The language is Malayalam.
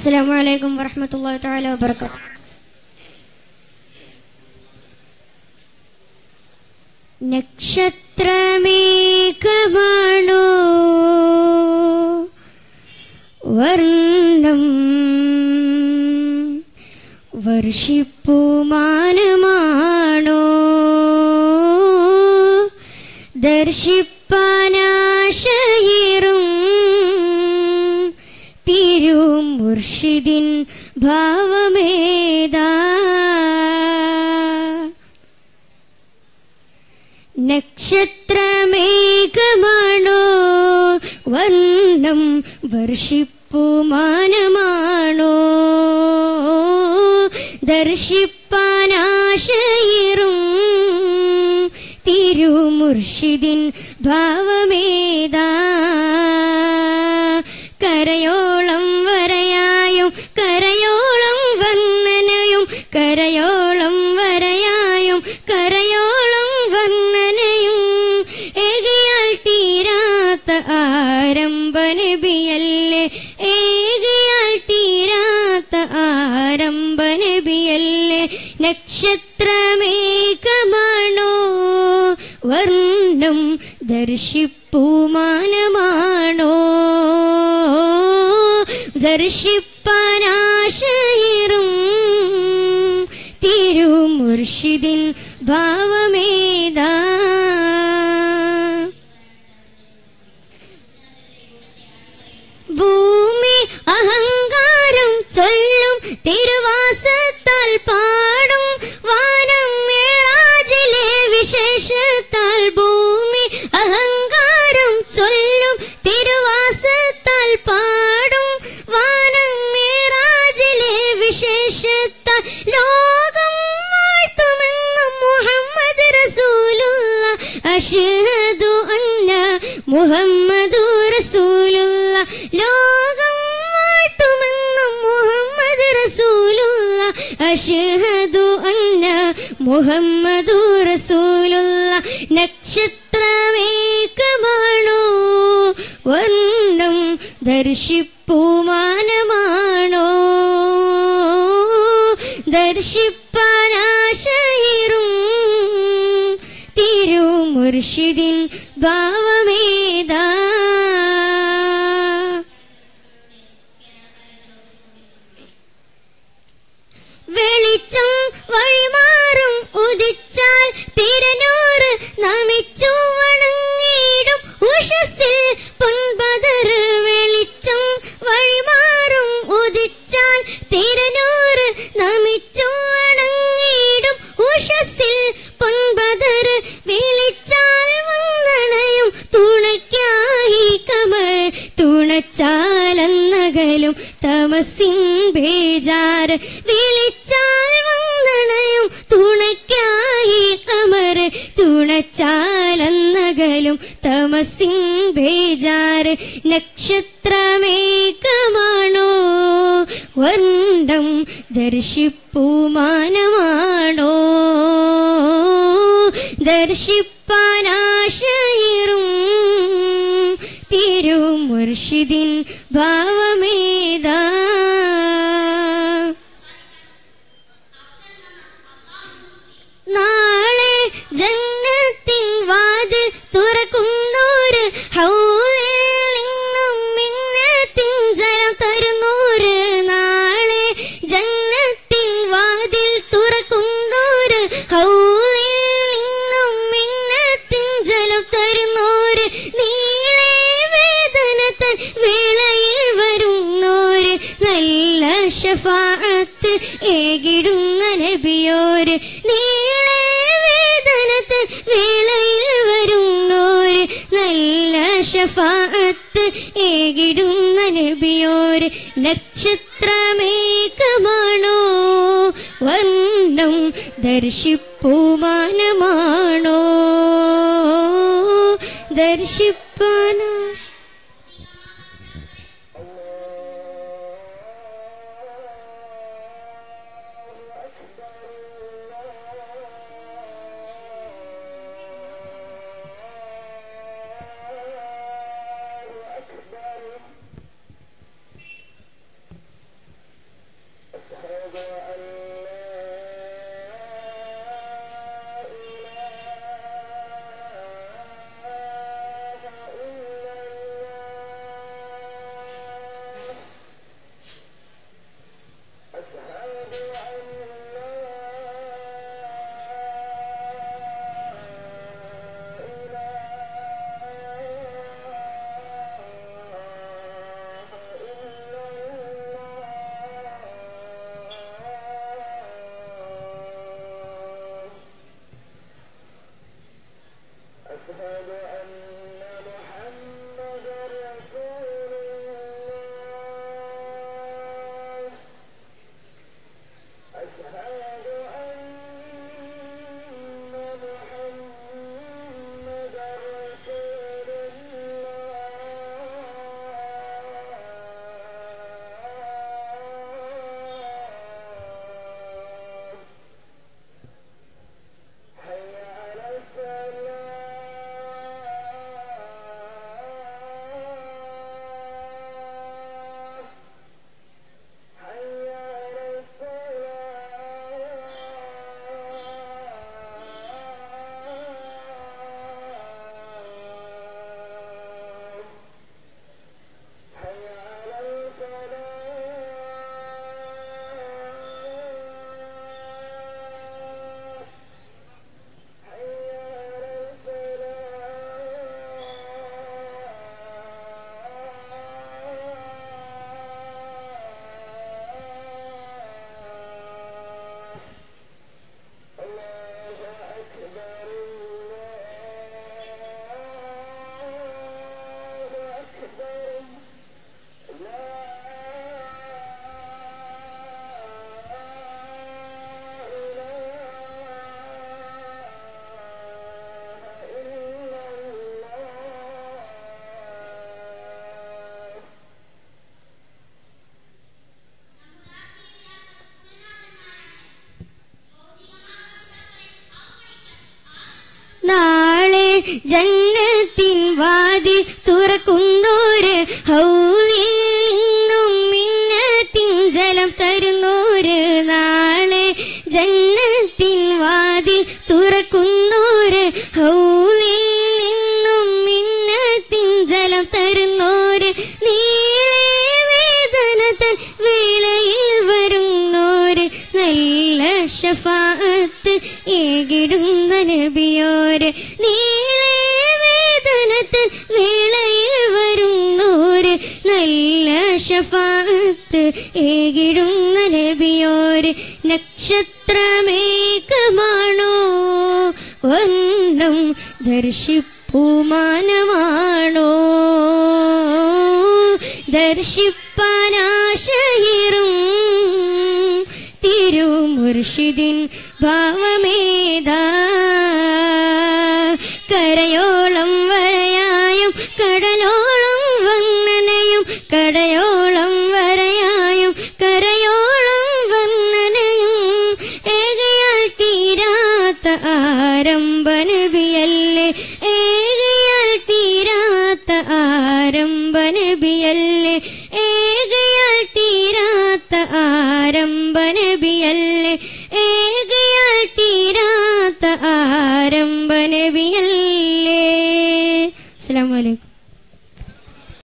السلام عليكم ورحمة الله تعالى وبركاته. نكشترمي كمانو ورنم ورشيبو مانمانو ദർശിപ്പാനാശയിരും തിരും മുർഷിദിൻ ഭാവമേദാ നക്ഷത്രമേകമാണോ വർണ്ണം വർഷിപ്പു മാനമാണോ ദർശിപ്പാനാശയിരും തിരു മുർഷിദിൻ ഭാവമേദാ കരയോളം വരയായും കരയോളം വന്ദനയും കരയോളം വരയായും കരയോളം വന്ദനയും ഏകിയാൽ തീരാത്ത ആരംഭനബിയല്ലേ ഏകിയാൽ തീരാത്ത ആരംഭനബിയല്ലേ നക്ഷത്രമേകമാണോ വർണ്ണം ദർശിപ്പൂമാനമാണോ ദർശിപ്പാനാശയിരും തിരു മുർഷിദിൻ ഭാവമേദാ ഭൂമി അഹങ്കാരം ചൊല്ലും തിരുവാസത്താൽ പാടും വാനം മേറാജിലെ വിശേഷത്താൽ ഭൂമി അഹങ്കാരം ചൊല്ലും തിരുവാസത്താൽ പാടും വാനം മേറാജിലെ വിശേഷത്താൽ ലോകം വാഴ്ത്തുമെന്നും മുഹമ്മദ് റസൂലുള്ള അഷ്ഹദു അന്ന മുഹമ്മദു റസൂലുള്ള ലോകം വാഴ്ത്തുമെന്നും മുഹമ്മദ് റസൂലുള്ള അഷ്ഹദു അന്ന മുഹമ്മദു റസൂലുള്ള നക്ഷത്രമേകമാണോ വർണ്ണം ദർശിപ്പൂമാനമാണോ ദർശിപ്പാനാശയിരും തിരു മുർഷിദിൻ ഭാവമേദാ വെളിച്ചം വഴിമാറും ഉദിച്ചാൽ തിരനൂറ് നമിച്ചു വണങ്ങിയിടും ഉഷസ്സിൽ പൊൻപതർ വെളിച്ചം വഴിമാറും ഉദിച്ചാൽ തിരനൂറ് നമിച്ചു വണങ്ങിയിടും ഉഷസ്സിൽ പൊൻപതർ വിളിച്ചാൽ വന്ദനയും തുണയ്ക്കായി കമർ തുണച്ചാലന്നകലും തമസിൻ ബേജാർ വിളിച്ചാൽ വന്ദനയും തുണയ്ക്കായി കമർ തുണച്ചാലന്നകലും തമസിൻ ബേജാർ നക്ഷത്രമേകമാണോ വർണ്ണം ദർശിപ്പൂമാനമാണോ ദർശിപ്പാനാശയിരും തിരു മുർഷിദിൻ ഭാവമേദാ നാളെ ജന്നത്തിൻ വാതിൽ തുറക്കുന്നോര് ഹൗലിൽ നിന്നും മിന്നത്തിൻ ജലം തരുന്നോര് നാളെ ജന്നത്തിൻ വാതിൽ തുറക്കുന്നോര് ഹൗലിൽ നിന്നും മിന്നത്തിൻ ജലം തരുന്നോര് നീളെ വേദനത്തൻ വേളയിൽ വരുന്നോര് നല്ല ശഫാഅത്ത് ഏകിടുന്ന നബിയോര് നീളെ വേദനത്തൻ വേളയിൽ വരുന്നോര് നല്ല ശഫാഅത്ത് ഏകിടുന്ന നബിയോര് നക്ഷത്രമേകമാണോ വർണ്ണം ദർശിപ്പൂമാനമാണോ ദർശിപ്പാനാ ജന്നത്തിൻ വാതിൽ തുറക്കുന്നോര് ഹൗലിൽ നിന്നും മിന്നത്തിൻ ജലം തരുന്നോര് നാളെ ജന്നത്തിൻ വാതിൽ തുറക്കുന്നോര് ഹൗലിൽ നിന്നും മിന്നത്തിൻ ജലം തരുന്നോര് നീളെ വേദന തൻ വേളയിൽ വരുന്നോര് നല്ല ഷഫാഅത്ത് ഏകിടുന്ന നബിയോര് ഷഫാഅത്ത് ഏകിടുന്ന നബിയോര് നക്ഷത്രമേകമാണോ ഒന്നും ദർശിപ്പുമാനമാണോ ദർശിപ്പാനാശയിറും തിരുമുർഷിദിൻ ഭാവമേതാ കരയോളം വരയായും കടലോളം വന്നനയും കടയോളം വരയായും കരയോളം വന്നനയും ഏകയാൽ തീരാത്ത ആരംഭനബിയല്ലേ ഏകയാൽ തീരാത്ത ആരംഭനബിയല്ലേ